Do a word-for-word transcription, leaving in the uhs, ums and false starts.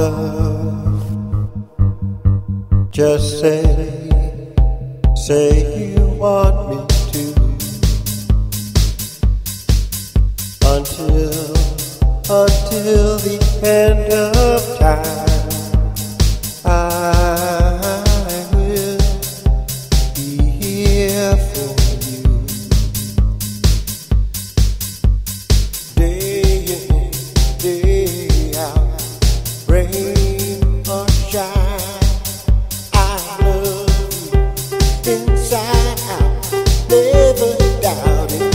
love. Just say, say you want me to. Until, until the end of time, I will be here for you. Day in, day out, rain or shine, I love you inside out, never doubting.